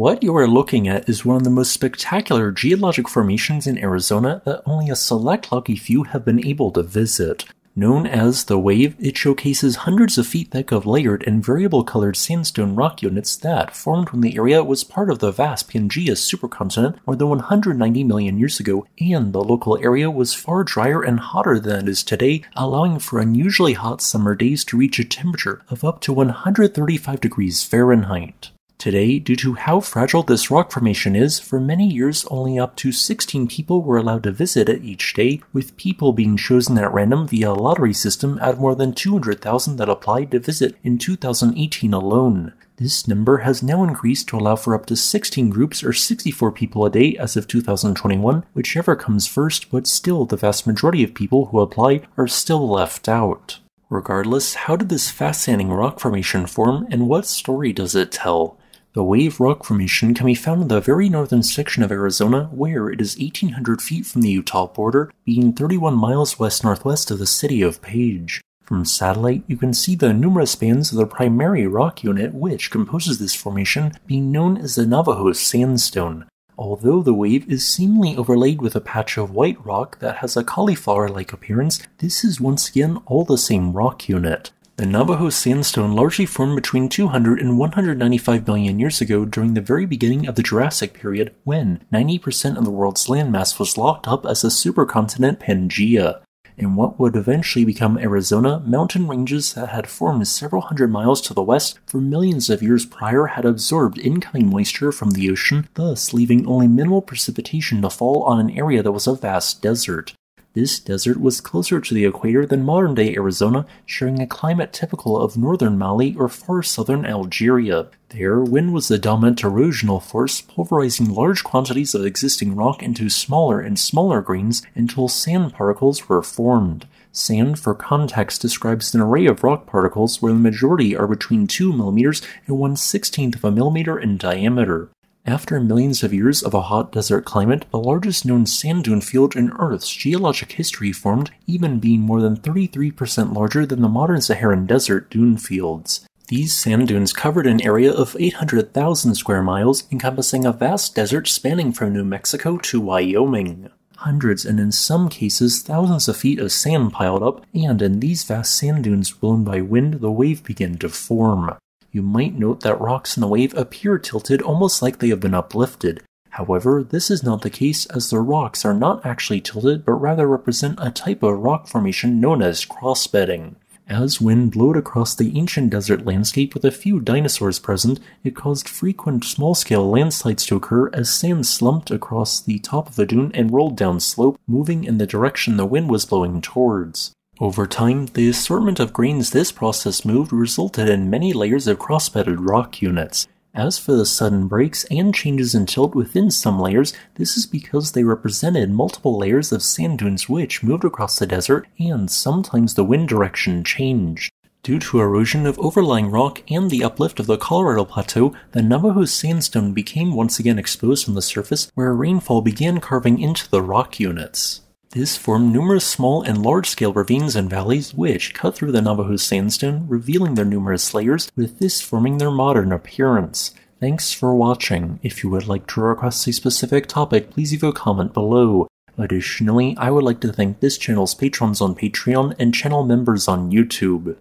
What you are looking at is one of the most spectacular geologic formations in Arizona that only a select lucky few have been able to visit. Known as The Wave, it showcases hundreds of feet thick of layered and variable-colored sandstone rock units that formed when the area was part of the vast Pangaea supercontinent more than 190 million years ago, and the local area was far drier and hotter than it is today, allowing for unusually hot summer days to reach a temperature of up to 135 degrees Fahrenheit. Today, due to how fragile this rock formation is, for many years only up to 16 people were allowed to visit it each day, with people being chosen at random via a lottery system out of more than 200,000 that applied to visit in 2018 alone. This number has now increased to allow for up to 16 groups or 64 people a day as of 2021, whichever comes first, but still the vast majority of people who apply are still left out. Regardless, how did this fascinating rock formation form, and what story does it tell? The Wave rock formation can be found in the very northern section of Arizona, where it is 1,800 feet from the Utah border, being 31 miles west-northwest of the city of Page. From satellite, you can see the numerous bands of the primary rock unit which composes this formation, being known as the Navajo Sandstone. Although the wave is seemingly overlaid with a patch of white rock that has a cauliflower-like appearance, this is once again all the same rock unit. The Navajo Sandstone largely formed between 200 and 195 million years ago during the very beginning of the Jurassic period, when 90% of the world's landmass was locked up as the supercontinent Pangaea. In what would eventually become Arizona, mountain ranges that had formed several hundred miles to the west for millions of years prior had absorbed incoming moisture from the ocean, thus leaving only minimal precipitation to fall on an area that was a vast desert. This desert was closer to the equator than modern-day Arizona, sharing a climate typical of northern Mali or far southern Algeria. There, wind was the dominant erosional force, pulverizing large quantities of existing rock into smaller and smaller grains until sand particles were formed. Sand, for context, describes an array of rock particles where the majority are between 2 millimeters and 1/16 of a millimeter in diameter. After millions of years of a hot desert climate, the largest known sand dune field in Earth's geologic history formed, even being more than 33% larger than the modern Saharan Desert dune fields. These sand dunes covered an area of 800,000 square miles, encompassing a vast desert spanning from New Mexico to Wyoming. Hundreds and in some cases thousands of feet of sand piled up, and in these vast sand dunes blown by wind, the wave began to form. You might note that rocks in the wave appear tilted almost like they have been uplifted. However, this is not the case, as the rocks are not actually tilted but rather represent a type of rock formation known as crossbedding. As wind blew across the ancient desert landscape with a few dinosaurs present, it caused frequent small-scale landslides to occur as sand slumped across the top of a dune and rolled down slope, moving in the direction the wind was blowing towards. Over time, the assortment of grains this process moved resulted in many layers of cross-bedded rock units. As for the sudden breaks and changes in tilt within some layers, this is because they represented multiple layers of sand dunes which moved across the desert, and sometimes the wind direction changed. Due to erosion of overlying rock and the uplift of the Colorado Plateau, the Navajo Sandstone became once again exposed from the surface, where rainfall began carving into the rock units. This formed numerous small and large-scale ravines and valleys which cut through the Navajo Sandstone, revealing their numerous layers, with this forming their modern appearance. Thanks for watching. If you would like to request a specific topic, please leave a comment below. Additionally, I would like to thank this channel's patrons on Patreon and channel members on YouTube.